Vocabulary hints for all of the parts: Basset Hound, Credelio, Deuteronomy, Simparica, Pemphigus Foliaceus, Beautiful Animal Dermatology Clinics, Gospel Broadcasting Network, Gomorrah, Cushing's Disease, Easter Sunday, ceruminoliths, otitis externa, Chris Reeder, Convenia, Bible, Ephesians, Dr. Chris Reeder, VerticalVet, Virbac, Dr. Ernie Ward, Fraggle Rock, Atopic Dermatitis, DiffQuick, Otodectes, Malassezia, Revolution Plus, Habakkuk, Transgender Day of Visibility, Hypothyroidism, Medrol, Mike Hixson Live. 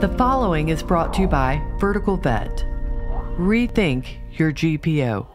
The following is brought to you by Vertical Vet. Rethink your GPO.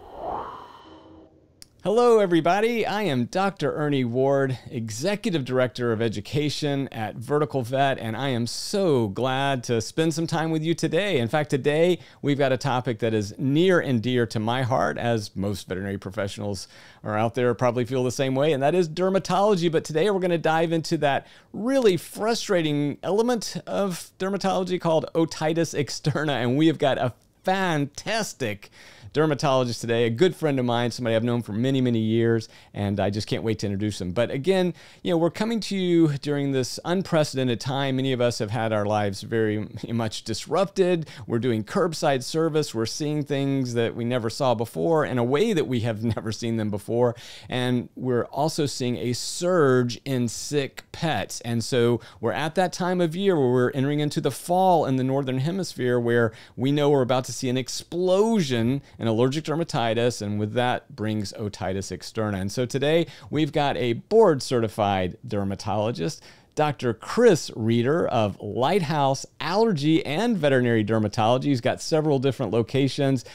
Hello everybody, I am Dr. Ernie Ward, Executive Director of Education at Vertical Vet, and I am so glad to spend some time with you today. In fact, today we've got a topic that is near and dear to my heart, as most veterinary professionals are out there probably feel the same way, and that is dermatology. But today we're going to dive into that really frustrating element of dermatology called otitis externa, and we have got a fantastic dermatologist today, a good friend of mine, somebody I've known for many, many years, and I just can't wait to introduce him. But again, you know, we're coming to you during this unprecedented time. Many of us have had our lives very much disrupted. We're doing curbside service. We're seeing things that we never saw before in a way that we have never seen them before. And we're also seeing a surge in sick pets. And so we're at that time of year where we're entering into the fall in the Northern Hemisphere, where we know we're about to see an explosion and allergic dermatitis, and with that brings otitis externa. And so today we've got a board-certified dermatologist, Dr. Chris Reeder of Lighthouse Allergy and Veterinary Dermatology. He's got several different locations.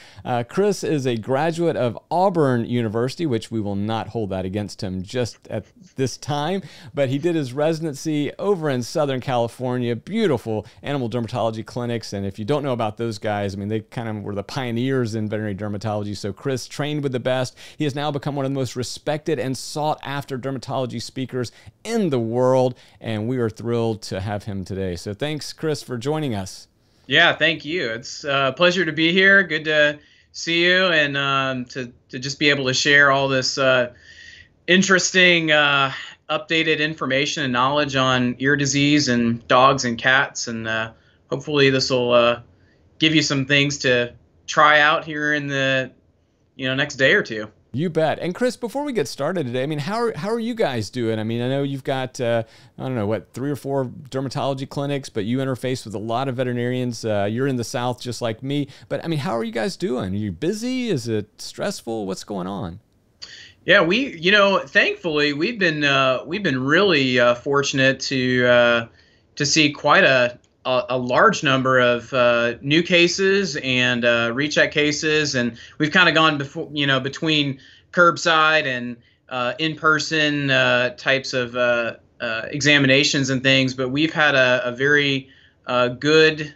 Chris is a graduate of Auburn University, which we will not hold that against him just at this time, but he did his residency over in Southern California, beautiful animal dermatology clinics. And if you don't know about those guys, I mean, they kind of were the pioneers in veterinary dermatology. So Chris trained with the best. He has now become one of the most respected and sought after dermatology speakers in the world, and we are thrilled to have him today. So thanks, Chris, for joining us. Yeah, thank you. It's a pleasure to be here. Good to see you, and to just be able to share all this interesting updated information and knowledge on ear disease and dogs and cats. And hopefully this will give you some things to try out here in the next day or two. You bet. And Chris, before we get started today, I mean, how are you guys doing? I mean, I know you've got, I don't know, what, 3 or 4 dermatology clinics, but you interface with a lot of veterinarians. You're in the South just like me. But, I mean, how are you guys doing? Are you busy? Is it stressful? What's going on? Yeah, we, you know, thankfully, we've been really fortunate to see quite a large number of new cases and recheck cases, and we've kind of gone between curbside and in-person types of examinations and things. But we've had a very good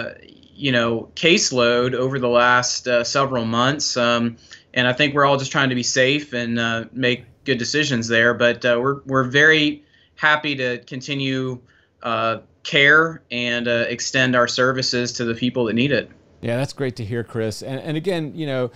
caseload over the last several months, and I think we're all just trying to be safe and make good decisions there. But we're very happy to continue care and extend our services to the people that need it. Yeah, that's great to hear, Chris. And again, you know,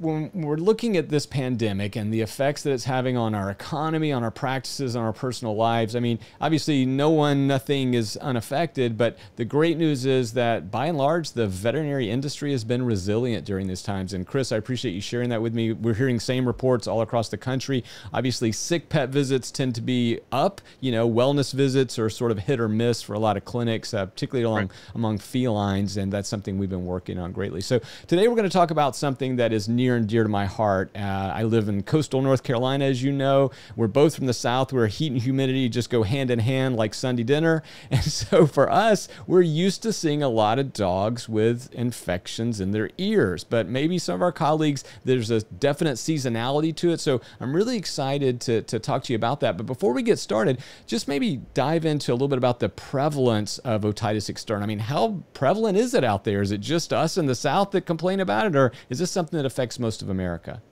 when we're looking at this pandemic and the effects that it's having on our economy, on our practices, on our personal lives, I mean, obviously nothing is unaffected, but the great news is that by and large, the veterinary industry has been resilient during these times. And Chris, I appreciate you sharing that with me. We're hearing same reports all across the country. Obviously, sick pet visits tend to be up, you know, wellness visits are sort of hit or miss for a lot of clinics, particularly among felines. And that's something we've been working on greatly. So today we're going to talk about something that is near and dear to my heart. I live in coastal North Carolina, as you know. We're both from the South, where heat and humidity just go hand in hand like Sunday dinner. And so for us, we're used to seeing a lot of dogs with infections in their ears, but maybe some of our colleagues, there's a definite seasonality to it. So I'm really excited to talk to you about that. But before we get started, just maybe dive into a little bit about the prevalence of otitis externa. I mean, how prevalent is it out there? Is it just us in the South that complain about it, or is this something that affects most of America?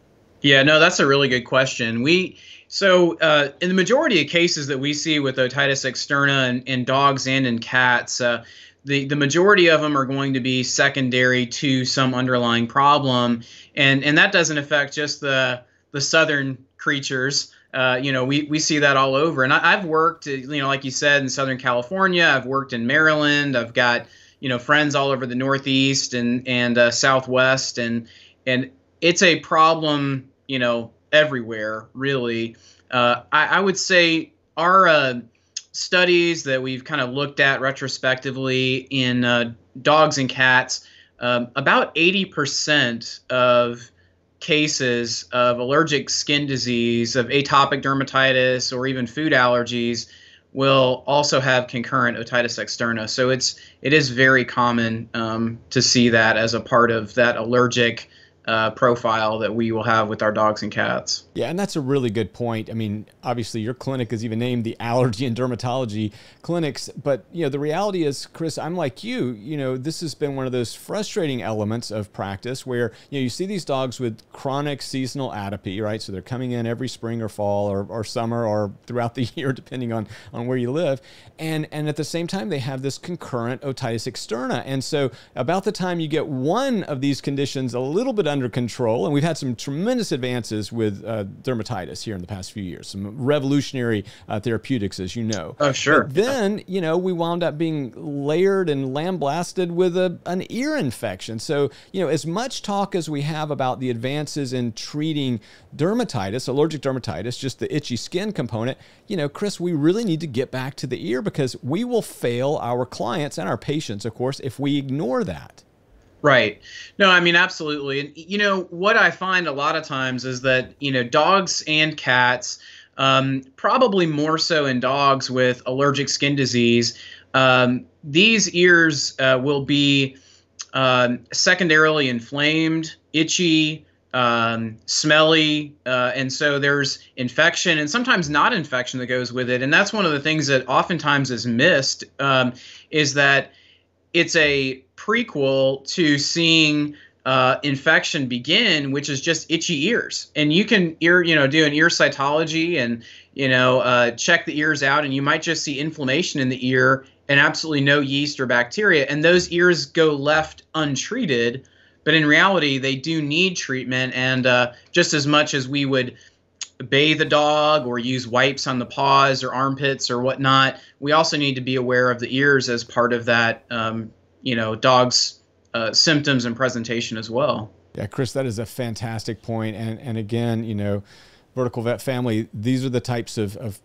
Yeah, no, that's a really good question. So in the majority of cases that we see with otitis externa in dogs and in cats, the majority of them are going to be secondary to some underlying problem, and that doesn't affect just the southern creatures. We see that all over, and I've worked, like you said, in Southern California. I've worked in Maryland. I've got friends all over the Northeast and Southwest, and it's a problem, everywhere, really. I would say our studies that we've kind of looked at retrospectively in dogs and cats, about 80% of cases of allergic skin disease, of atopic dermatitis, or even food allergies will also have concurrent otitis externa. So it is very common to see that as a part of that allergic profile that we will have with our dogs and cats. Yeah, and that's a really good point. I mean, obviously your clinic is even named the Allergy and Dermatology Clinics, but you know, the reality is, Chris, I'm like you, you know, this has been one of those frustrating elements of practice where, you know, you see these dogs with chronic seasonal atopy, right? So they're coming in every spring or fall or summer or throughout the year, depending on where you live. And at the same time, they have this concurrent otitis externa. And so about the time you get one of these conditions a little bit under control, and we've had some tremendous advances with dermatitis here in the past few years, some revolutionary therapeutics, as you know. Oh, sure. But then, you know, we wound up being layered and lambasted with an ear infection. So, you know, as much talk as we have about the advances in treating dermatitis, allergic dermatitis, just the itchy skin component, you know, Chris, we really need to get back to the ear, because we will fail our clients and our patients, of course, if we ignore that. Right. No, I mean, absolutely. And, you know, what I find a lot of times is that, you know, dogs and cats, probably more so in dogs with allergic skin disease, these ears will be secondarily inflamed, itchy, smelly, and so there's infection and sometimes not infection that goes with it. And that's one of the things that oftentimes is missed, is that it's a prequel to seeing infection begin, which is just itchy ears. And you can do an ear cytology and, you know, check the ears out, and you might just see inflammation in the ear and absolutely no yeast or bacteria. And those ears go left untreated, but in reality, they do need treatment. And just as much as we would bathe a dog or use wipes on the paws or armpits or whatnot, we also need to be aware of the ears as part of that, you know, dog's symptoms and presentation as well. Yeah, Chris, that is a fantastic point. And again, you know, Vertical Vet family, these are the types of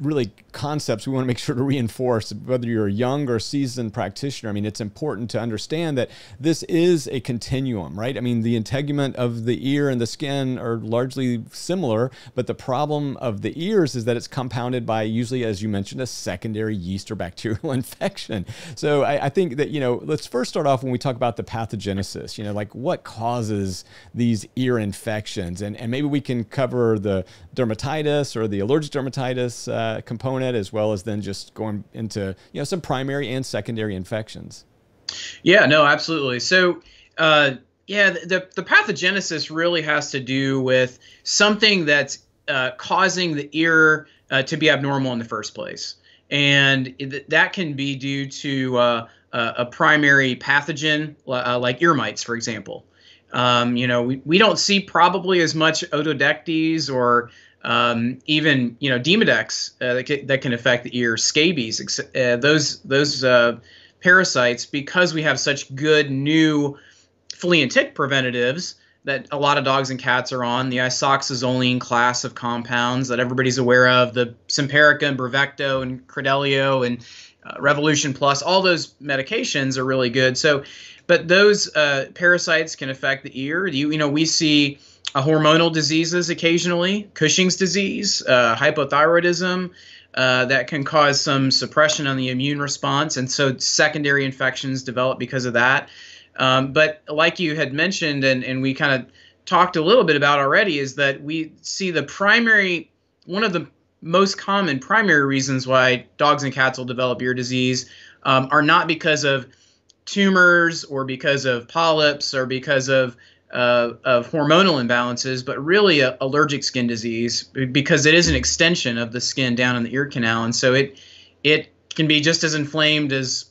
really concepts we want to make sure to reinforce, whether you're a young or seasoned practitioner. I mean, it's important to understand that this is a continuum, right? I mean, the integument of the ear and the skin are largely similar, but the problem of the ears is that it's compounded by, usually, as you mentioned, a secondary yeast or bacterial infection. So I think that, you know, let's first start off when we talk about the pathogenesis, you know, like what causes these ear infections, and maybe we can cover the dermatitis or the allergic dermatitis component, as well as then just going into, you know, some primary and secondary infections. Yeah, no, absolutely. So, yeah, the pathogenesis really has to do with something that's causing the ear to be abnormal in the first place. And that can be due to a primary pathogen, like ear mites, for example. You know, we don't see probably as much Otodectes or even, you know, Demodex that can affect the ear, scabies, those parasites, because we have such good new flea and tick preventatives that a lot of dogs and cats are on, the isoxazoline class of compounds that everybody's aware of, the Simparica and Brevecto and Credelio and Revolution Plus, all those medications are really good. So, but those parasites can affect the ear. You know, we see hormonal diseases occasionally, Cushing's disease, hypothyroidism, that can cause some suppression on the immune response. And so secondary infections develop because of that. But like you had mentioned, and we kind of talked a little bit about already, is that we see the primary, one of the most common primary reasons why dogs and cats will develop ear disease are not because of tumors or because of polyps or because of hormonal imbalances, but really allergic skin disease, because it is an extension of the skin down in the ear canal. And so it can be just as inflamed as,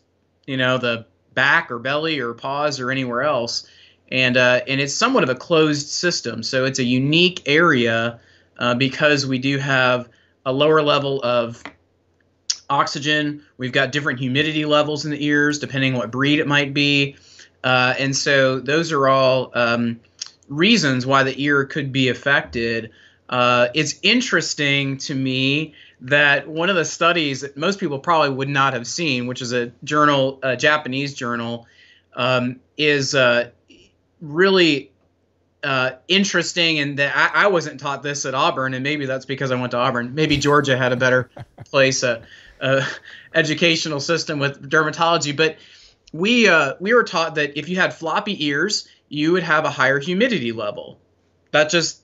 you know, the back or belly or paws or anywhere else. And it's somewhat of a closed system. So it's a unique area because we do have a lower level of oxygen. We've got different humidity levels in the ears, depending on what breed it might be. And so those are all reasons why the ear could be affected. It's interesting to me that one of the studies that most people probably would not have seen, which is a journal, a Japanese journal, is really interesting. And that I wasn't taught this at Auburn, and maybe that's because I went to Auburn. Maybe Georgia had a better place educational system with dermatology, but we were taught that if you had floppy ears, you would have a higher humidity level. That just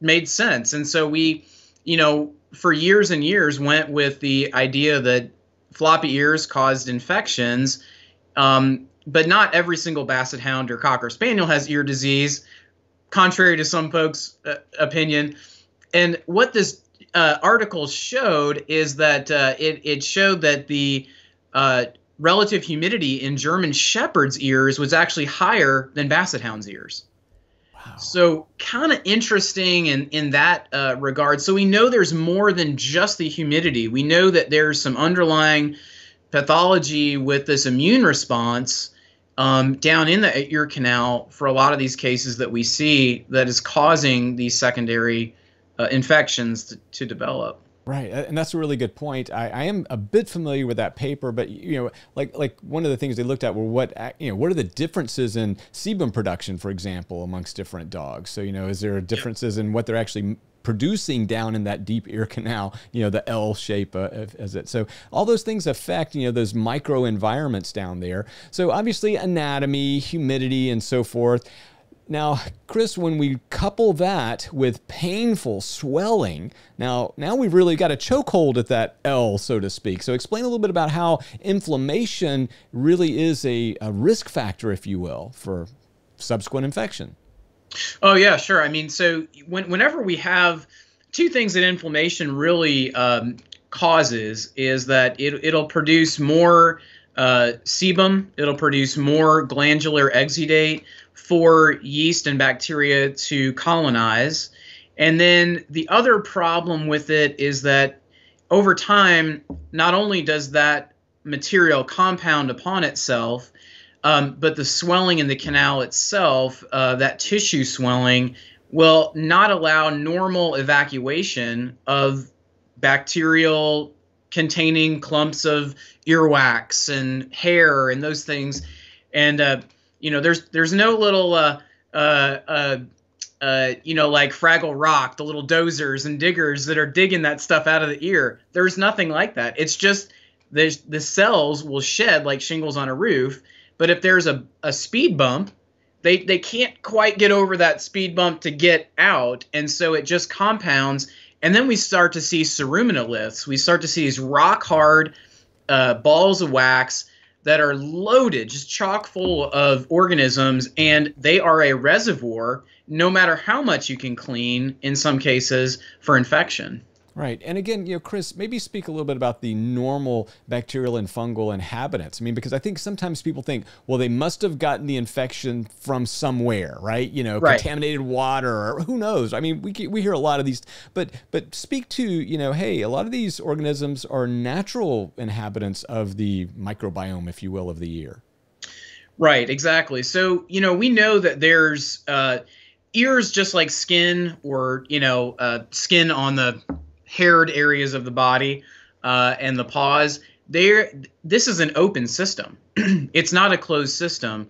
made sense. And so we, you know, for years and years went with the idea that floppy ears caused infections, but not every single Basset Hound or Cocker Spaniel has ear disease, contrary to some folks' opinion. And what this article showed is that it showed that the relative humidity in German Shepherd's ears was actually higher than Basset Hound's ears. Wow. So kind of interesting in that regard. So we know there's more than just the humidity. We know that there's some underlying pathology with this immune response down in the ear canal for a lot of these cases that we see that is causing these secondary infections to develop. Right, and that's a really good point. I am a bit familiar with that paper, but you know, like one of the things they looked at were what are the differences in sebum production, for example, amongst different dogs. So you know, is there differences in what they're actually producing down in that deep ear canal, you know, the L shape as it. So all those things affect, you know, those micro environments down there. So obviously anatomy, humidity, and so forth. Now, Chris, when we couple that with painful swelling, now we've really got a chokehold at that L, so to speak. So explain a little bit about how inflammation really is a risk factor, if you will, for subsequent infection. Oh, yeah, sure. I mean, so whenever we have two things that inflammation really causes is that it'll produce more sebum, it'll produce more glandular exudate for yeast and bacteria to colonize. And then the other problem with it is that over time, not only does that material compound upon itself, but the swelling in the canal itself, that tissue swelling, will not allow normal evacuation of bacterial containing clumps of earwax and hair and those things. And, you know, there's no little, you know, like Fraggle Rock, the little dozers and diggers that are digging that stuff out of the ear. There's nothing like that. It's just the cells will shed like shingles on a roof. But if there's a speed bump, they can't quite get over that speed bump to get out. And so it just compounds. And then we start to see ceruminoliths. We start to see these rock hard balls of wax that are loaded, just chock full of organisms. And they are a reservoir, no matter how much you can clean, in some cases, for infection. Right. And again, you know, Chris, maybe speak a little bit about the normal bacterial and fungal inhabitants. I mean, because I think sometimes people think, well, they must have gotten the infection from somewhere, right? You know, contaminated water or who knows? I mean, we hear a lot of these, but speak to, you know, hey, a lot of these organisms are natural inhabitants of the microbiome, if you will, of the ear. Right. Exactly. So, you know, we know that there's ears just like skin or, you know, skin on the haired areas of the body and the paws. This is an open system. It's not a closed system.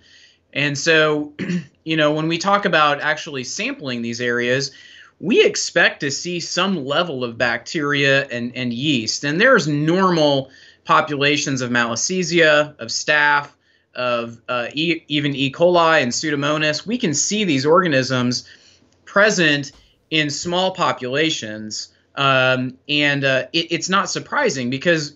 And so, you know, when we talk about actually sampling these areas, we expect to see some level of bacteria and yeast. And there's normal populations of Malassezia, of staph, of even E. coli and Pseudomonas. We can see these organisms present in small populations. It's not surprising because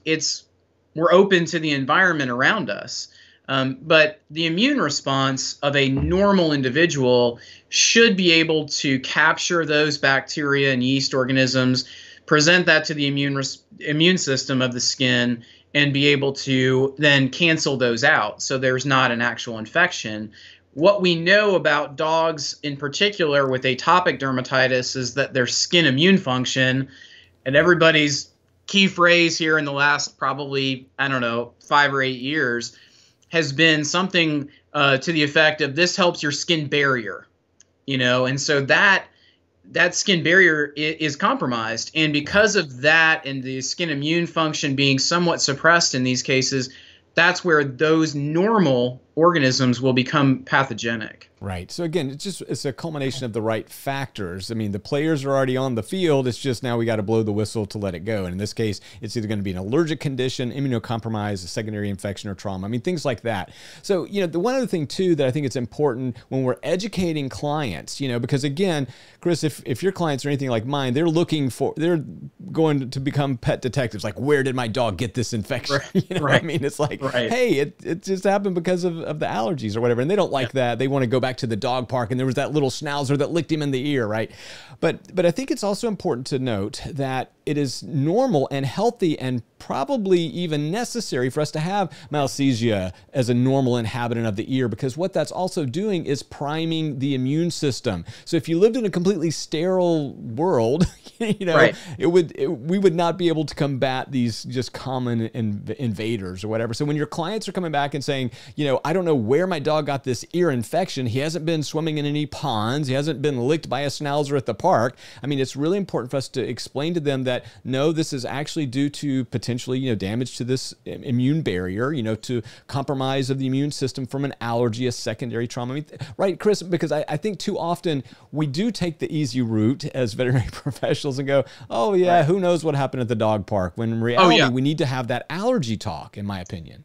we're open to the environment around us. But the immune response of a normal individual should be able to capture those bacteria and yeast organisms, present that to the immune system of the skin, and be able to then cancel those out so there's not an actual infection. What we know about dogs in particular with atopic dermatitis is that their skin immune function, and everybody's key phrase here in the last probably, I don't know, 5 or 8 years, has been something to the effect of this helps your skin barrier, you know, and so that skin barrier is compromised. And because of that and the skin immune function being somewhat suppressed in these cases, that's where those normal organisms will become pathogenic. Right. So again, it's a culmination of the right factors. I mean, the players are already on the field. It's just now we got to blow the whistle to let it go. And in this case, it's either going to be an allergic condition, immunocompromise, a secondary infection or trauma. I mean, things like that. So, you know, the one other thing too that I think it's important when we're educating clients, you know, because again, Chris, if your clients are anything like mine, they're going to become pet detectives. Like, where did my dog get this infection? Right. You know what I mean? It's like, hey, it just happened because of the allergies or whatever, and they don't like that. They want to go back to the dog park, and there was that little schnauzer that licked him in the ear, right? But I think it's also important to note that it is normal and healthy and probably even necessary for us to have Malassezia as a normal inhabitant of the ear, because what that's also doing is priming the immune system. So if you lived in a completely sterile world, you know, we would not be able to combat these just common invaders or whatever. So when your clients are coming back and saying, you know, I don't know where my dog got this ear infection. He hasn't been swimming in any ponds. He hasn't been licked by a schnauzer at the park. I mean, it's really important for us to explain to them that no, this is actually due to potentially, you know, damage to this immune barrier, you know, to compromise of the immune system from an allergy, a secondary trauma. I mean, right, Chris? Because I think too often we do take the easy route as veterinary professionals and go, oh yeah, who knows what happened at the dog park? When in reality, we need to have that allergy talk, in my opinion.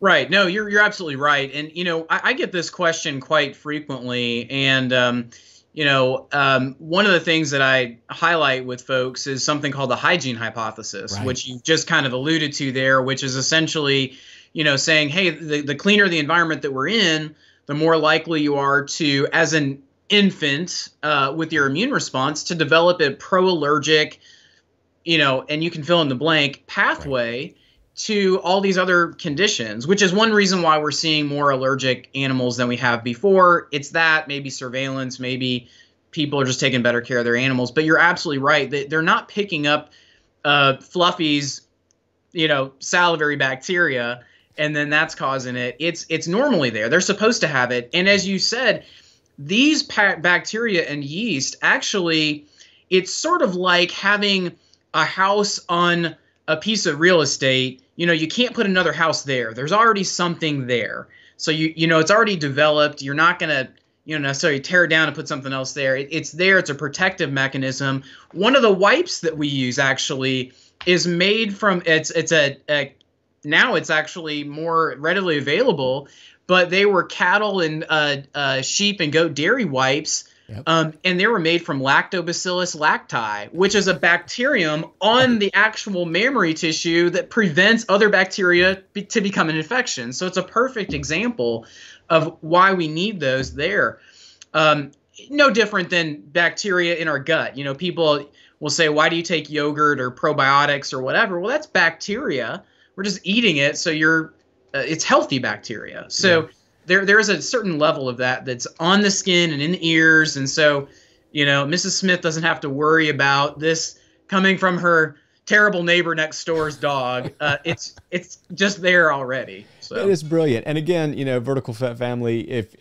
Right. No, you're absolutely right. And, you know, I get this question quite frequently. And, you know, one of the things that I highlight with folks is something called the hygiene hypothesis, which you just kind of alluded to there, which is essentially, you know, saying, hey, the cleaner the environment that we're in, the more likely you are to, as an infant with your immune response, to develop a pro-allergic, you know, and you can fill in the blank pathway to all these other conditions, which is one reason why we're seeing more allergic animals than we have before. It's that, maybe surveillance, maybe people are just taking better care of their animals. But you're absolutely right. They're not picking up Fluffy's, you know, salivary bacteria, and then that's causing it. It's normally there. They're supposed to have it. And as you said, these bacteria and yeast, actually, it's sort of like having a house on a piece of real estate. You know, you can't put another house there. There's already something there. So, you know, it's already developed. You're not going to, you know, necessarily tear it down and put something else there. It's there. It's a protective mechanism. One of the wipes that we use actually is made from, now it's actually more readily available, but they were cattle and sheep and goat dairy wipes. Yep. And they were made from Lactobacillus lacti, which is a bacterium on the actual mammary tissue that prevents other bacteria to become an infection. So it's a perfect example of why we need those there. No different than bacteria in our gut. You know, people will say, why do you take yogurt or probiotics or whatever? Well, that's bacteria. We're just eating it. So it's healthy bacteria. So There is a certain level of that that's on the skin and in the ears. And so, you know, Mrs. Smith doesn't have to worry about this coming from her terrible neighbor next door's dog. It's just there already. So. It is brilliant. And again, you know, Vertical Family, if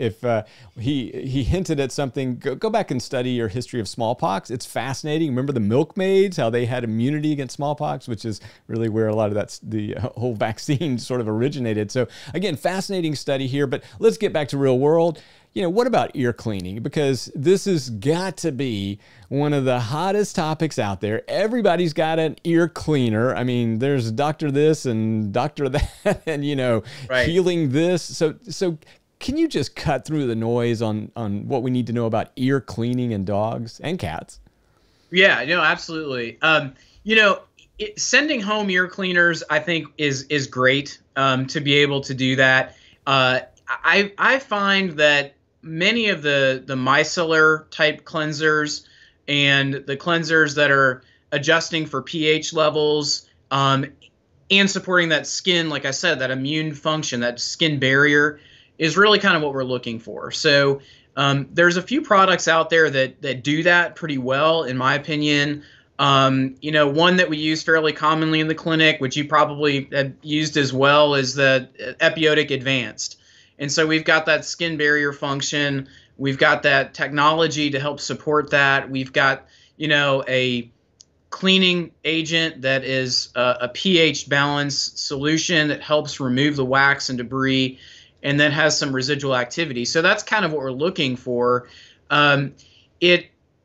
he hinted at something, go back and study your history of smallpox. It's fascinating. Remember the milkmaids, how they had immunity against smallpox, which is really where a lot of the whole vaccine sort of originated. So again, fascinating study here, but let's get back to real world. You know, what about ear cleaning? Because this has got to be one of the hottest topics out there. Everybody's got an ear cleaner. I mean, there's Dr. this and Dr. that and, you know, healing this. So can you just cut through the noise on what we need to know about ear cleaning in dogs and cats? Yeah, no, absolutely. You know, sending home ear cleaners, I think, is great to be able to do that. I find that many of the micellar type cleansers and the cleansers that are adjusting for pH levels and supporting that skin, like I said, that immune function, that skin barrier is really kind of what we're looking for. So there's a few products out there that do that pretty well, in my opinion. You know, one that we use fairly commonly in the clinic, which you probably have used as well, is the Epiotic Advanced. And so we've got that skin barrier function. We've got that technology to help support that. We've got, you know, a cleaning agent that is a pH balance solution that helps remove the wax and debris. and then has some residual activity. So that's kind of what we're looking for.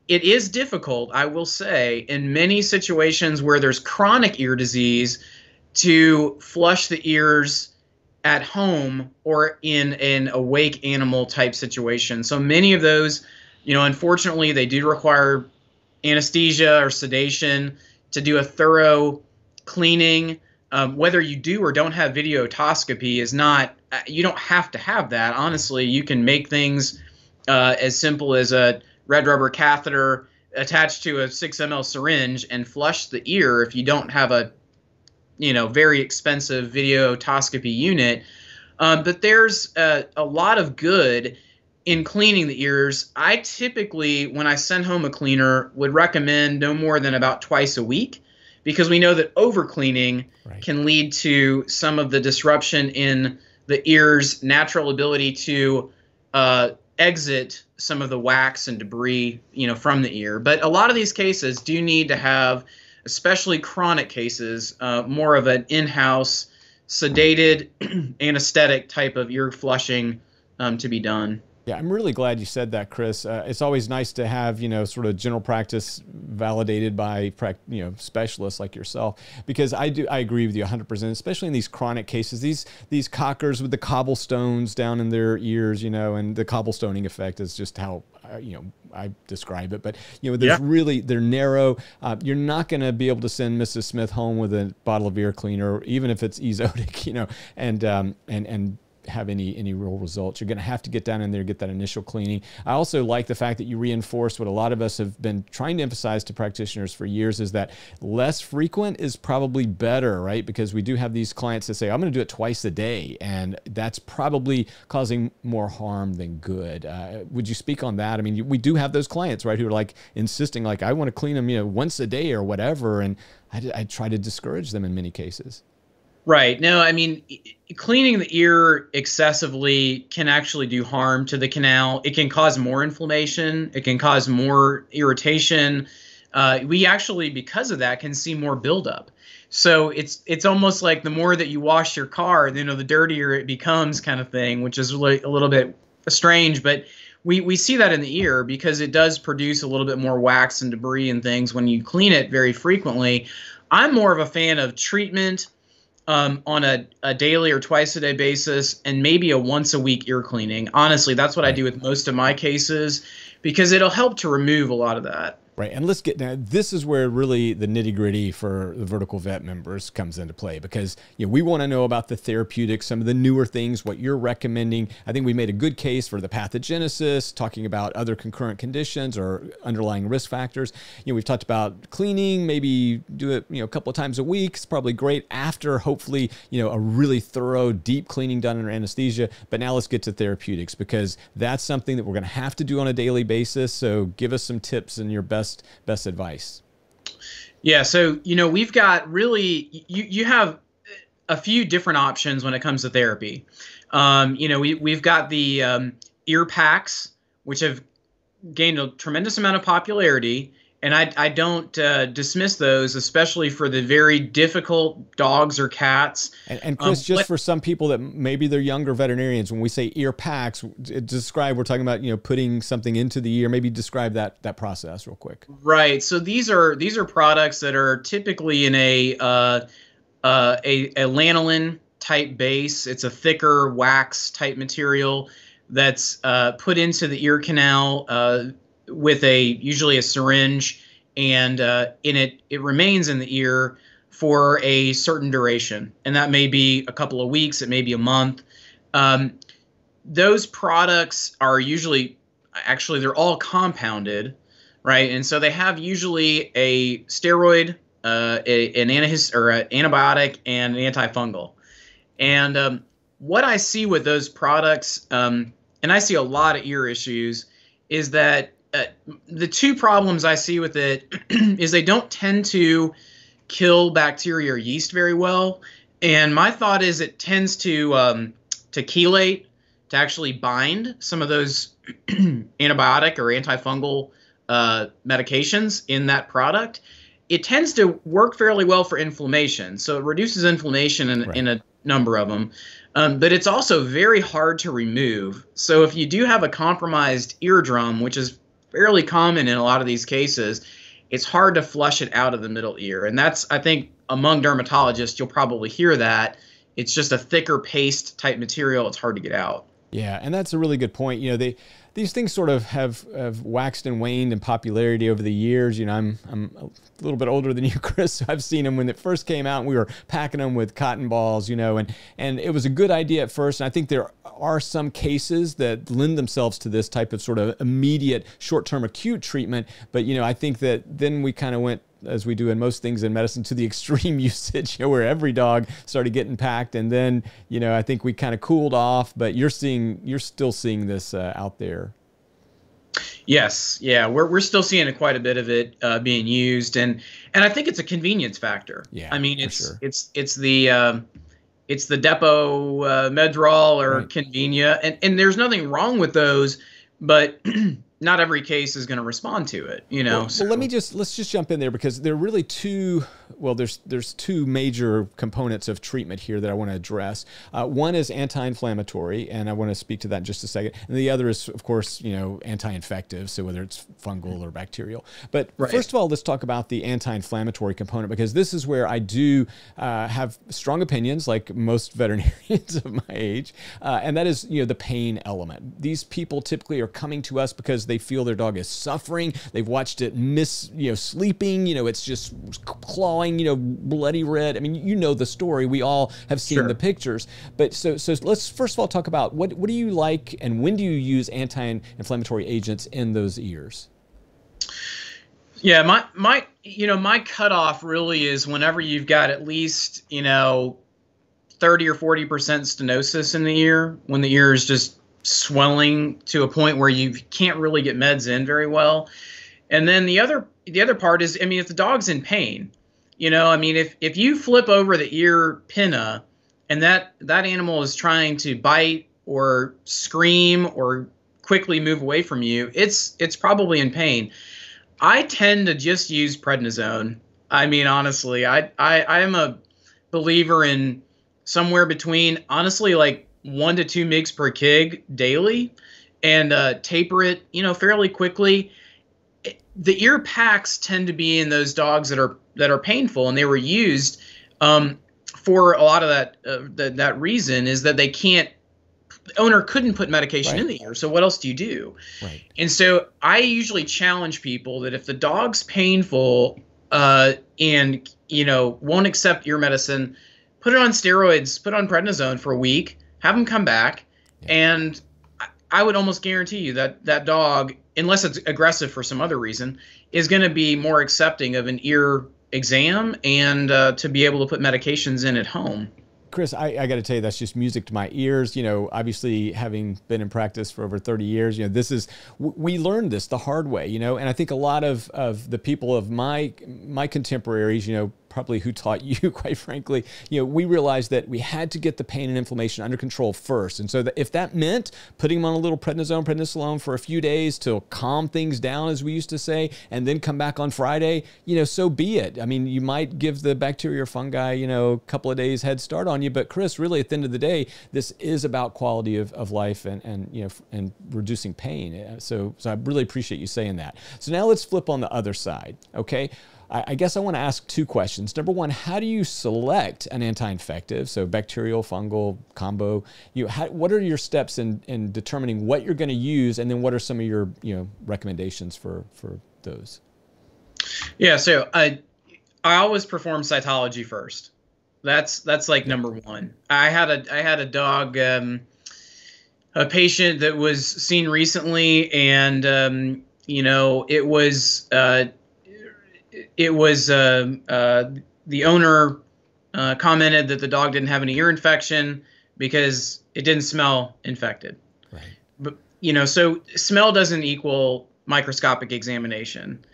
It is difficult, I will say, in many situations where there's chronic ear disease to flush the ears at home or in an awake animal type situation. So many of those, you know, unfortunately, they do require anesthesia or sedation to do a thorough cleaning. Whether you do or don't have video otoscopy is not, you don't have to have that. Honestly, you can make things as simple as a red rubber catheter attached to a 6 mL syringe and flush the ear if you don't have a, you know, very expensive video otoscopy unit. But there's a lot of good in cleaning the ears. I typically, when I send home a cleaner, would recommend no more than about twice a week, because we know that over-cleaning can lead to some of the disruption in the ear's natural ability to exit some of the wax and debris, you know, from the ear. But a lot of these cases do need to have, especially chronic cases, more of an in-house sedated anesthetic type of ear flushing to be done. Yeah, I'm really glad you said that, Chris. It's always nice to have, you know, sort of general practice validated by, you know, specialists like yourself, because I agree with you 100%, especially in these chronic cases, these cockers with the cobblestones down in their ears, you know, and the cobblestoning effect is just how, you know, I describe it, but you know, there's really, they're narrow. You're not going to be able to send Mrs. Smith home with a bottle of ear cleaner, even if it's Ezotic, you know, and have any real results. You're going to have to get down in there, get that initial cleaning. I also like the fact that you reinforce what a lot of us have been trying to emphasize to practitioners for years, is that less frequent is probably better, right? Because we do have these clients that say, I'm going to do it twice a day, and that's probably causing more harm than good. Would you speak on that? I mean, we do have those clients, right, who are like insisting, like, I want to clean them, you know, once a day or whatever, and I try to discourage them in many cases. Right. No, I mean, cleaning the ear excessively can actually do harm to the canal. It can cause more inflammation. It can cause more irritation. We actually, because of that, can see more buildup. So it's almost like the more that you wash your car, you know, the dirtier it becomes, kind of thing, which is a little bit strange. But we see that in the ear because it does produce a little bit more wax and debris and things when you clean it very frequently. I'm more of a fan of treatment on a daily or twice a day basis, and maybe a once a week ear cleaning. Honestly, that's what I do with most of my cases, because it'll help to remove a lot of that. Right. And let's get now, this is where really the nitty gritty for the Vertical Vet members comes into play, because, you know, we want to know about the therapeutics, some of the newer things, what you're recommending. I think we made a good case for the pathogenesis, talking about other concurrent conditions or underlying risk factors. You know, we've talked about cleaning, maybe do it, you know, a couple of times a week. It's probably great after, hopefully, you know, a really thorough deep cleaning done under anesthesia. But now let's get to therapeutics, because that's something that we're going to have to do on a daily basis. So give us some tips and your best advice. Yeah. So, you know, we've got really, you have a few different options when it comes to therapy. You know, we've got the ear packs, which have gained a tremendous amount of popularity. And I don't dismiss those, especially for the very difficult dogs or cats. And Chris, just for some people that maybe they're younger veterinarians, when we say ear packs, describe, we're talking about, you know, putting something into the ear. Maybe describe that process real quick. Right. So these are products that are typically in a lanolin type base. It's a thicker wax type material that's put into the ear canal with usually a syringe, and in it remains in the ear for a certain duration, and that may be a couple of weeks, it may be a month. Those products are usually, actually they're all compounded, right? And so they have usually a steroid, an antibiotic, and an antifungal. And what I see with those products, and I see a lot of ear issues, is that the two problems I see with it is they don't tend to kill bacteria or yeast very well. And my thought is it tends to chelate, to actually bind some of those antibiotic or antifungal medications in that product. It tends to work fairly well for inflammation. So it reduces inflammation in, in a number of them, but it's also very hard to remove. So if you do have a compromised eardrum, which is fairly common in a lot of these cases, it's hard to flush it out of the middle ear. And that's, I think, among dermatologists, you'll probably hear that. It's just a thicker paste type material. It's hard to get out. Yeah, and that's a really good point. You know, these things sort of have waxed and waned in popularity over the years. You know, I'm a little bit older than you, Chris, so I've seen them when it first came out, and we were packing them with cotton balls, you know, and it was a good idea at first. And I think there are some cases that lend themselves to this type of sort of immediate short-term acute treatment. But, you know, I think that then we kind of went, as we do in most things in medicine, to the extreme usage, you know, where every dog started getting packed. And then, you know, I think we kind of cooled off, but you're still seeing this out there. Yes. Yeah. We're still seeing quite a bit of it being used. And I think it's a convenience factor. Yeah. I mean, it's the Depo, Medrol, or right, Convenia. And there's nothing wrong with those, but not every case is going to respond to it, you know. Well, so let's just jump in there, because there are really two major components of treatment here that I want to address. One is anti-inflammatory, and I want to speak to that in just a second. And the other is, of course, you know, anti-infective, so whether it's fungal or bacterial. But right, first of all, let's talk about the anti-inflammatory component, because this is where I do have strong opinions, like most veterinarians of my age, and that is, you know, the pain element. These people typically are coming to us because they feel their dog is suffering. They've watched it sleeping, you know, it's just clawing, you know, bloody red. I mean, you know the story. We all have seen the pictures. But so let's first of all talk about what do you like and when do you use anti-inflammatory agents in those ears? Yeah, my cutoff really is whenever you've got at least, you know, 30 or 40% stenosis in the ear, when the ear is just swelling to a point where you can't really get meds in very well. And then the other part is, I mean, if the dog's in pain, you know, I mean, if you flip over the ear pinna and that animal is trying to bite or scream or quickly move away from you, it's probably in pain. I tend to just use prednisone. I mean, honestly, I am a believer in somewhere between, honestly, like 1 to 2 mgs per kg daily, and taper it, you know, fairly quickly. The ear packs tend to be in those dogs that are painful, and they were used for a lot of that. That reason is that the owner couldn't put medication in the ear. So what else do you do? Right. And so I usually challenge people that if the dog's painful and, you know, won't accept ear medicine, put it on steroids, put on prednisone for a week. Have them come back, and I would almost guarantee you that that dog, unless it's aggressive for some other reason, is going to be more accepting of an ear exam and to be able to put medications in at home. Chris, I got to tell you, that's just music to my ears. You know, obviously, having been in practice for over 30 years, you know, we learned this the hard way, you know, and I think a lot of the people of my contemporaries, you know, probably who taught you, quite frankly, you know, we realized that we had to get the pain and inflammation under control first. And so that if that meant putting them on a little prednisolone for a few days to calm things down, as we used to say, and then come back on Friday, you know, so be it. I mean, you might give the bacteria or fungi, you know, a couple of days head start on you, but Chris, really at the end of the day, this is about quality of life and, you know, and reducing pain. So I really appreciate you saying that. So now let's flip on the other side. Okay. I guess I want to ask two questions. Number one, how do you select an anti-infective, so bacterial, fungal, combo? What are your steps in determining what you're going to use, and then what are some of your, you know, recommendations for those? Yeah, so I always perform cytology first. That's like number one. I had a dog, a patient that was seen recently, and you know, it was. The owner commented that the dog didn't have any ear infection because it didn't smell infected. Right. But, you know, so smell doesn't equal microscopic examination.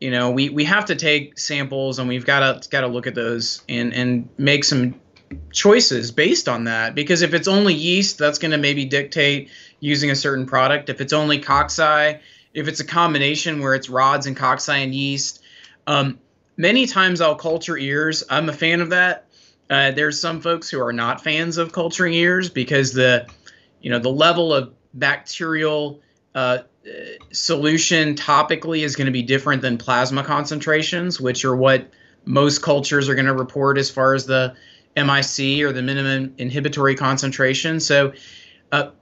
You know, we have to take samples, and we've got to look at those and make some choices based on that, because if it's only yeast, that's going to maybe dictate using a certain product. If it's only cocci, if it's a combination where it's rods and cocci and yeast, many times I'll culture ears. I'm a fan of that. There's some folks who are not fans of culturing ears because the level of bacterial solution topically is going to be different than plasma concentrations, which are what most cultures are going to report as far as the MIC or the minimum inhibitory concentration. So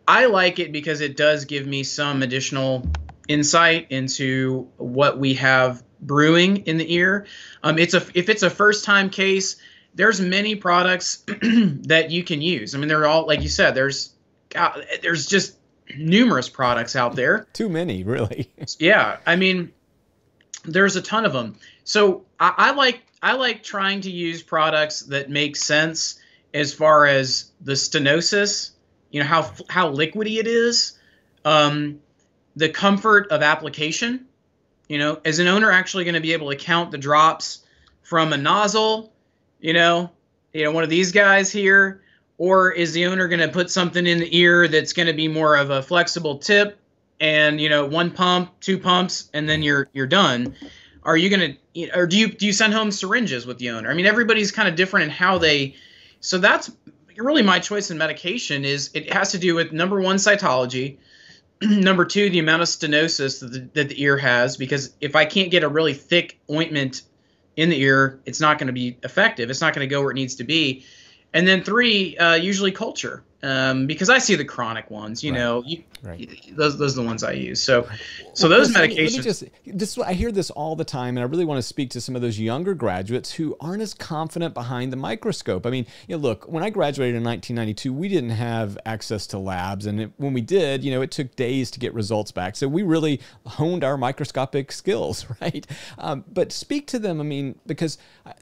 I like it because it does give me some additional insight into what we have brewing in the ear. If it's a first-time case, there's many products that you can use. I mean, they're all, like you said, there's just numerous products out there. Too many, really. Yeah. I mean, there's a ton of them. So I like trying to use products that make sense as far as the stenosis, how liquidy it is, the comfort of application. Is an owner actually going to be able to count the drops from a nozzle, one of these guys here, or is the owner going to put something in the ear that's going to be more of a flexible tip and, one pump, two pumps, and then you're done? Are you going to, or do you send home syringes with the owner? I mean, everybody's kind of different in how they, so that's really my choice in medication. Is it has to do with, number one, cytology, number two, the amount of stenosis that the ear has, because if I can't get a really thick ointment in the ear, it's not going to be effective. It's not going to go where it needs to be. And then three, usually culture, because I see the chronic ones, those are the ones I use. So those medications. I hear this all the time, and I really want to speak to some of those younger graduates who aren't as confident behind the microscope. I mean, look, when I graduated in 1992, we didn't have access to labs, and when we did, it took days to get results back. So we really honed our microscopic skills, right? But speak to them, because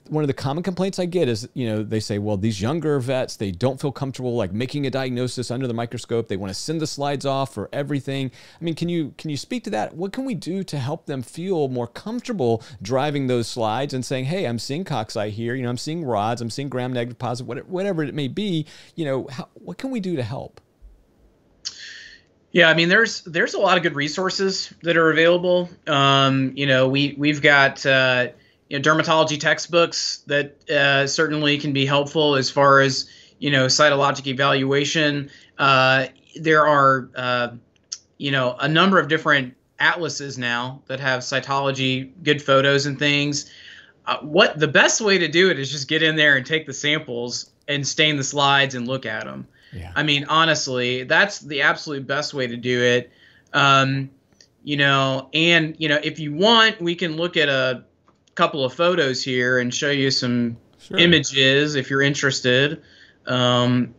one of the common complaints I get is, they say, well, these younger vets, they don't feel comfortable like making a diagnosis under the microscope. They want to send the slides off for everything. Can you speak to that? What can we do to help them feel more comfortable driving those slides and saying, hey, I'm seeing cocci here, I'm seeing rods, I'm seeing gram-negative, positive, whatever it may be, what can we do to help? Yeah, there's a lot of good resources that are available. We've got dermatology textbooks that certainly can be helpful as far as cytologic evaluation. There are, a number of different atlases now that have cytology, good photos and things. What the best way to do it is just get in there and take the samples and stain the slides and look at them. Yeah. Honestly, that's the absolute best way to do it. If you want, we can look at a couple of photos here and show you some images if you're interested. Kind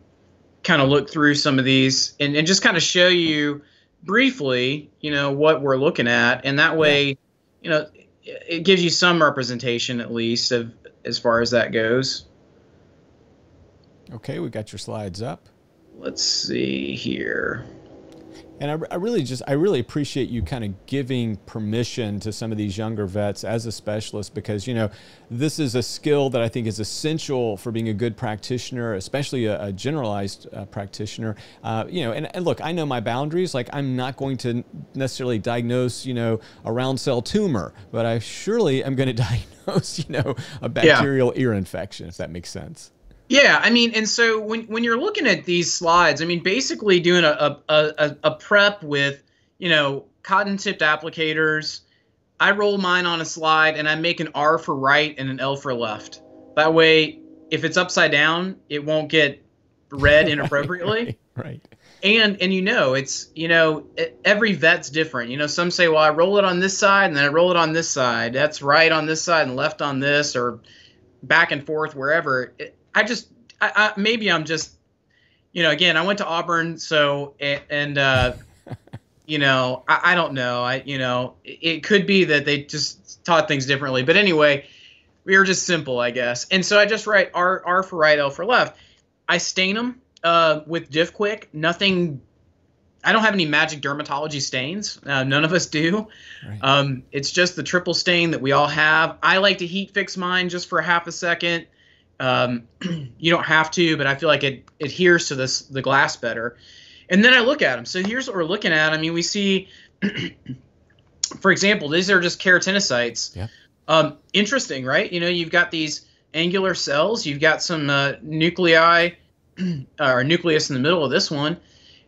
of look through some of these and just kind of show you briefly, what we're looking at. And that way, it gives you some representation at least of as far as that goes. Okay, we got your slides up. Let's see here. And I really appreciate you kind of giving permission to some of these younger vets as a specialist, because, this is a skill that I think is essential for being a good practitioner, especially a generalized practitioner. And look, I know my boundaries. Like, I'm not going to necessarily diagnose, a round cell tumor, but I surely am going to diagnose, a bacterial ear infection, if that makes sense. Yeah, and so when you're looking at these slides, basically doing a prep with, cotton-tipped applicators. I roll mine on a slide, and I make an R for right and an L for left. That way, if it's upside down, it won't get read inappropriately. Right. And it's, every vet's different. Some say, well, I roll it on this side, and then I roll it on this side. That's right on this side and left on this, or back and forth, wherever. Maybe I'm just, again, I went to Auburn, so, I don't know. It could be that they just taught things differently, but anyway, we were just simple, I guess. And so I just write R for right, L for left. I stain them, with DiffQuick. I don't have any magic dermatology stains. None of us do. Right. It's just the triple stain that we all have. I like to heat fix mine just for half a second. You don't have to, but I feel like it adheres to the glass better. And then I look at them. So here's what we're looking at. We see, for example, these are just keratinocytes. Yeah. Interesting, right? You've got these angular cells. You've got some nuclei or nucleus in the middle of this one.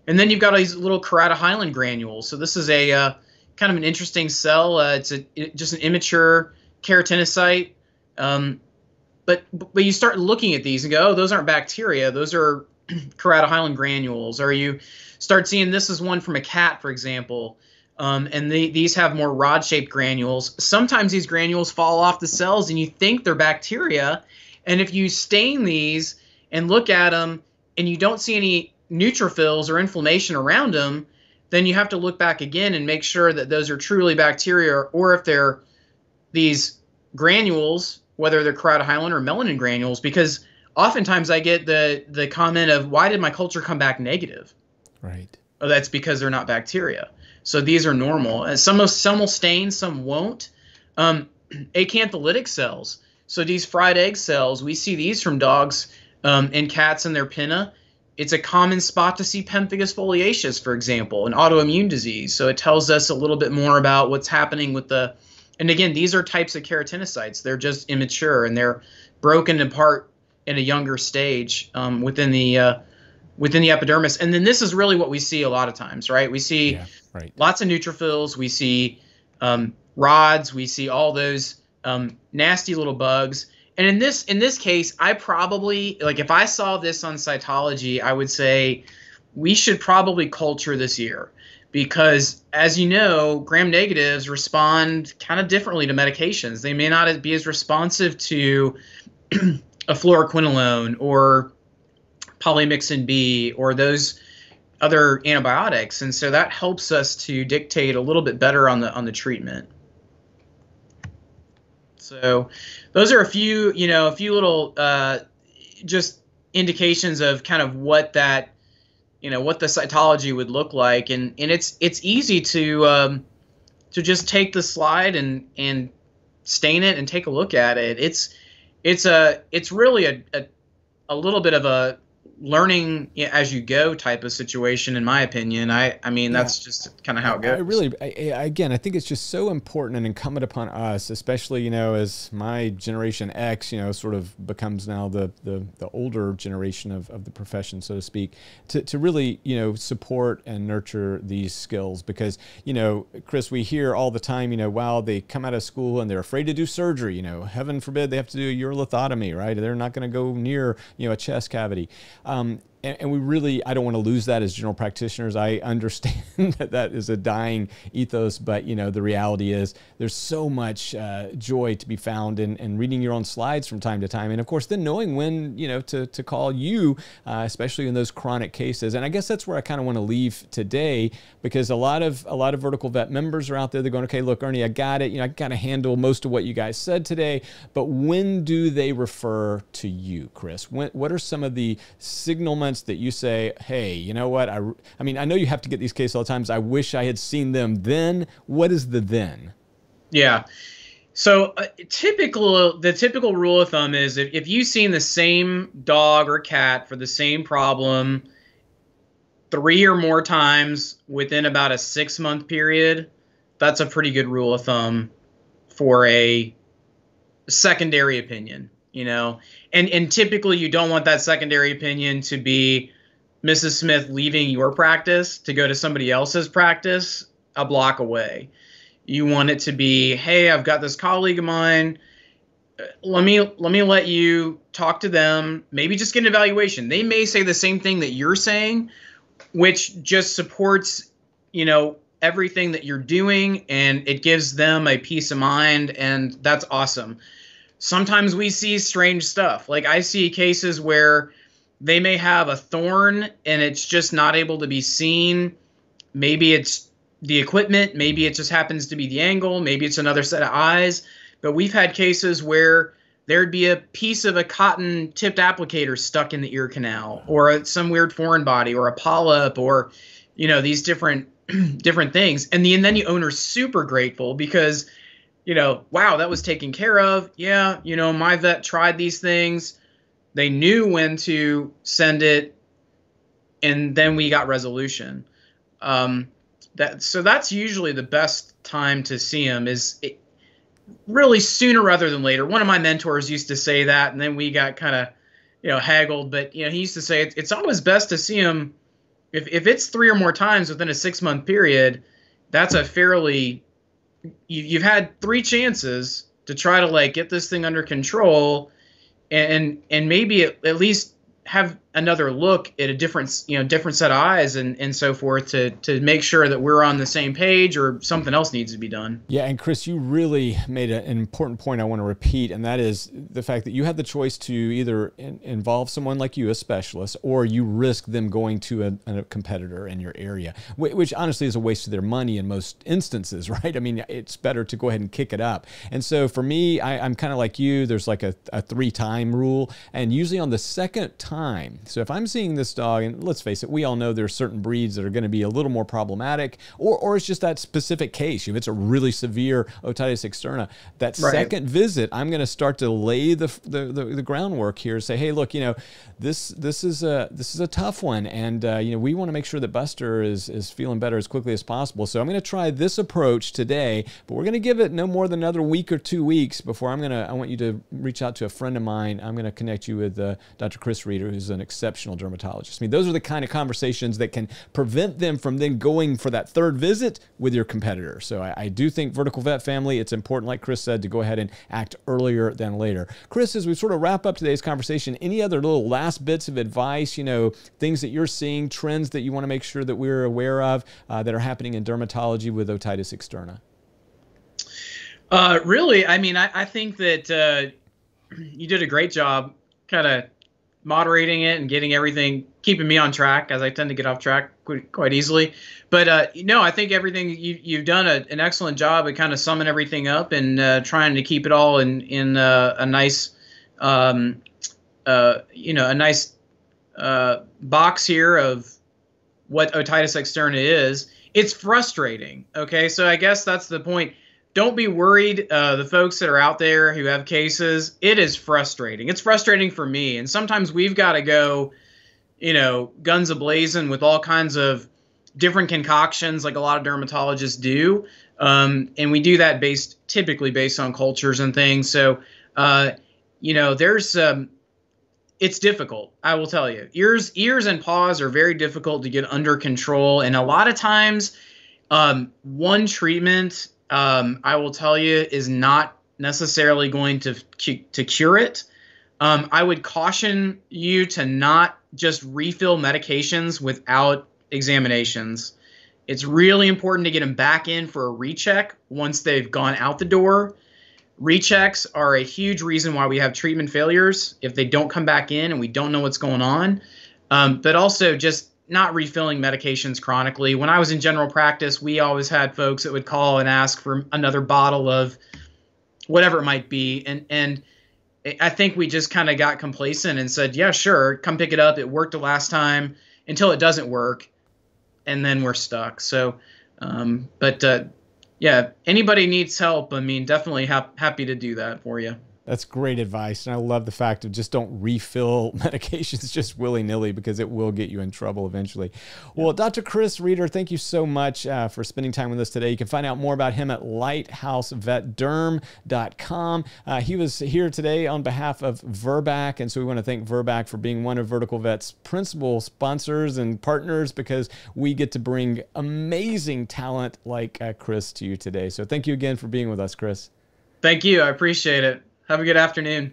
And then you've got these little keratohyalin granules. So this is a kind of an interesting cell. It's just an immature keratinocyte. But you start looking at these and go, oh, those aren't bacteria. Those are keratohyalin granules. Or you start seeing this is one from a cat, for example. And these have more rod-shaped granules. Sometimes these granules fall off the cells and you think they're bacteria. And if you stain these and look at them and you don't see any neutrophils or inflammation around them, then you have to look back again and make sure that those are truly bacteria, or if they're these granules, whether they're keratohyalin or melanin granules, because oftentimes I get the comment of, why did my culture come back negative? Right. Oh, that's because they're not bacteria. So these are normal. And some will stain, some won't. Acantholytic cells. So these fried egg cells, we see these from dogs and cats in their pinna. It's a common spot to see Pemphigus foliaceus, for example, an autoimmune disease. So it tells us a little bit more about what's happening with the, and again, these are types of keratinocytes. They're just immature and they're broken apart in a younger stage within the epidermis. And then this is really what we see a lot of times, right? We see lots of neutrophils. We see rods. We see all those nasty little bugs. And in this case, I probably, like if I saw this on cytology, I would say we should probably culture this year, because as you know, gram-negatives respond kind of differently to medications. They may not be as responsive to a fluoroquinolone or polymyxin B or those other antibiotics. And so that helps us to dictate a little bit better on the treatment. So those are a few little just indications of kind of what that, what the cytology would look like. And it's easy to just take the slide and stain it and take a look at it. It's really a little bit of a learning as you go type of situation, in my opinion. I mean, that's just kind of how it goes. I think it's just so important and incumbent upon us, especially, as my generation X, sort of becomes now the older generation of the profession, so to speak, to really, support and nurture these skills. Because, Chris, we hear all the time, wow, they come out of school and they're afraid to do surgery, heaven forbid they have to do a urolithotomy, right? They're not going to go near, a chest cavity. And we really, I don't want to lose that as general practitioners. I understand that that is a dying ethos, but the reality is there's so much joy to be found in reading your own slides from time to time. And of course, then knowing when, to call you, especially in those chronic cases. And I guess that's where I kind of want to leave today, because a lot of Vertical Vet members are out there. They're going, okay, look, Ernie, I got it. I kind of handle most of what you guys said today, but when do they refer to you, Chris? What are some of the signals that you say, hey, I mean, I know you have to get these cases all the times. I wish I had seen them then. What is the then? Yeah. So the typical rule of thumb is if you've seen the same dog or cat for the same problem 3 or more times within about a 6-month period, that's a pretty good rule of thumb for a secondary opinion. And typically you don't want that secondary opinion to be Mrs. Smith leaving your practice to go to somebody else's practice a block away. You want it to be, hey, I've got this colleague of mine. Let me let you talk to them. Maybe just get an evaluation. They may say the same thing that you're saying, which just supports, everything that you're doing, and it gives them a peace of mind, and that's awesome. Sometimes we see strange stuff. Like I see cases where they may have a thorn and it's just not able to be seen. Maybe it's the equipment. Maybe it just happens to be the angle. Maybe it's another set of eyes. But we've had cases where there'd be a piece of a cotton-tipped applicator stuck in the ear canal, or some weird foreign body, or a polyp, or these different things. And then the owner's super grateful because – wow, that was taken care of. Yeah, my vet tried these things. They knew when to send it, and then we got resolution. So that's usually the best time to see them. really sooner rather than later. One of my mentors used to say that, and then we got kind of, haggled. But, he used to say it's always best to see them if it's 3 or more times within a 6-month period. That's a fairly you've had 3 chances to try to get this thing under control, and maybe at least have another look at a different different set of eyes and so forth to make sure that we're on the same page or something else needs to be done. Yeah, and Chris, you really made an important point I want to repeat, and that is the fact that you have the choice to either involve someone like you, a specialist, or you risk them going to a competitor in your area, which honestly is a waste of their money in most instances, right? I mean, it's better to go ahead and kick it up. And so for me, I'm kind of like you. There's like a 3-time rule, and usually on the 2nd time, so if I'm seeing this dog, and let's face it, we all know there are certain breeds that are going to be a little more problematic, or it's just that specific case. If it's a really severe otitis externa, that right. 2nd visit, I'm going to start to lay the groundwork here. Say, hey, look, this is a tough one, and we want to make sure that Buster is feeling better as quickly as possible. So I'm going to try this approach today, but we're going to give it no more than another week or 2 weeks before I want you to reach out to a friend of mine. I'm going to connect you with Dr. Chris Reeder, who's an exceptional dermatologist. I mean, those are the kind of conversations that can prevent them from then going for that 3rd visit with your competitor. So I do think Vertical Vet family, it's important, like Chris said, to go ahead and act earlier than later. Chris, as we sort of wrap up today's conversation, any other little last bits of advice, things that you're seeing, trends that you want to make sure that we're aware of that are happening in dermatology with otitis externa? Really, I mean, I think that you did a great job kind of moderating it and getting everything, keeping me on track, as I tend to get off track quite easily. But I think everything you've done an excellent job at kind of summing everything up and trying to keep it all in a nice, a nice box here of what otitis externa is. It's frustrating. Okay, so I guess that's the point. Don't be worried, the folks that are out there who have cases. It is frustrating. It's frustrating for me. And sometimes we've got to go, guns a-blazing with all kinds of different concoctions like a lot of dermatologists do. And we do that typically based on cultures and things. So, it's difficult, I will tell you. Ears and paws are very difficult to get under control. And a lot of times, one treatment, I will tell you, is not necessarily going to cure it. I would caution you to not just refill medications without examinations. It's really important to get them back in for a recheck once they've gone out the door. Rechecks are a huge reason why we have treatment failures if they don't come back in and we don't know what's going on. But also just not refilling medications chronically. When I was in general practice, we always had folks that would call and ask for another bottle of whatever it might be. And I think we just kind of got complacent and said, yeah, sure, come pick it up. It worked the last time, until it doesn't work. And then we're stuck. So, yeah, anybody needs help, I mean, definitely happy to do that for you. That's great advice, and I love the fact of just don't refill medications just willy-nilly, because it will get you in trouble eventually. Well, Dr. Chris Reeder, thank you so much for spending time with us today. You can find out more about him at lighthousevetderm.com. He was here today on behalf of Virbac, and so we want to thank Virbac for being one of Vertical Vet's principal sponsors and partners, because we get to bring amazing talent like Chris to you today. So thank you again for being with us, Chris. Thank you. I appreciate it. Have a good afternoon.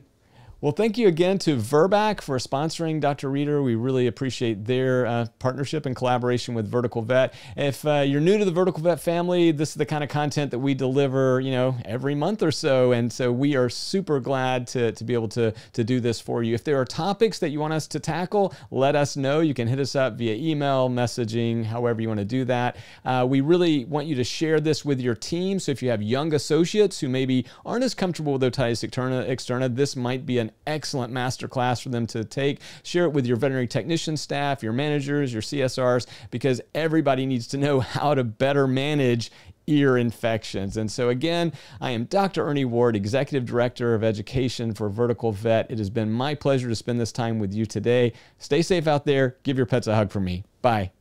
Well, thank you again to Virbac for sponsoring Dr. Reeder. We really appreciate their partnership and collaboration with Vertical Vet. If you're new to the Vertical Vet family, this is the kind of content that we deliver, every month or so. And so we are super glad to be able to do this for you. If there are topics that you want us to tackle, let us know. You can hit us up via email, messaging, however you want to do that. We really want you to share this with your team. So if you have young associates who maybe aren't as comfortable with otitis externa, this might be an excellent masterclass for them to take. Share it with your veterinary technician staff, your managers, your CSRs, because everybody needs to know how to better manage ear infections. And so again, I am Dr. Ernie Ward, Executive Director of Education for Vertical Vet. It has been my pleasure to spend this time with you today. Stay safe out there. Give your pets a hug from me. Bye.